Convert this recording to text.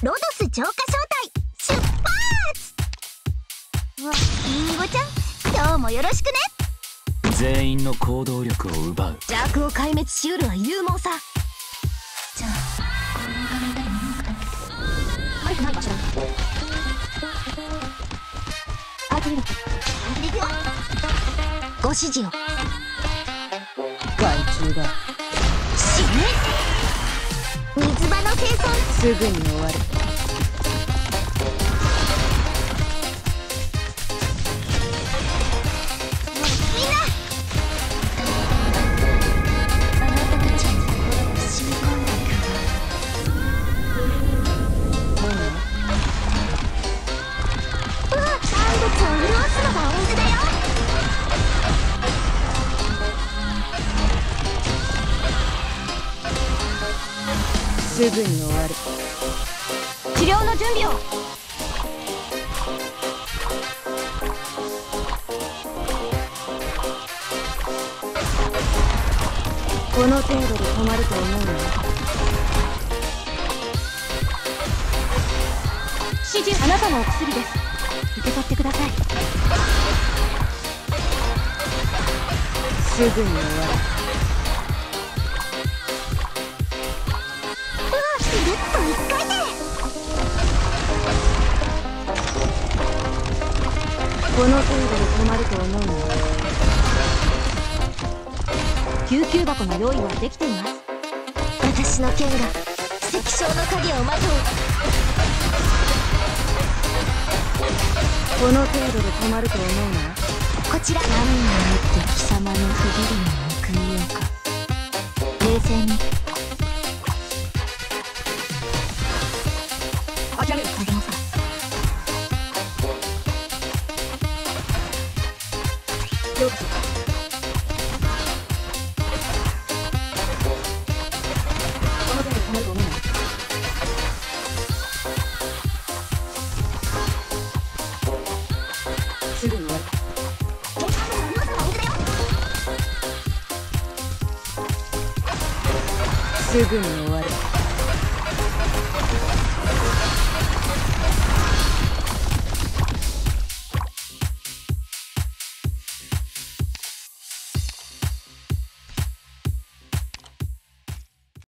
ロドス浄化小隊出発！わ、リンゴちゃん、今日もよろしくね。全員の行動力を奪う。邪悪を壊滅しうるは勇猛さ。じゃあ、この画面だけ見ようかな。マイクないかしら。あ、できる。ご指示を。害虫だ。死ぬ！水場の生存すぐに終わる。みんなあなたたちに染み込んでいくわ。うわ、万物を潤すのがお水だよ。すぐに終わる。治療の準備を。この程度で止まると思うの？指示。あなたのお薬です。受け取ってください。すぐに終わる。この程度で止まると思うの。救急箱の用意はできています。私の剣が石晶の影をまとう。この程度で止まると思うな。こちら何を持って貴様の不義理に報いようか。冷静に諦める。影のさすぐに終わる。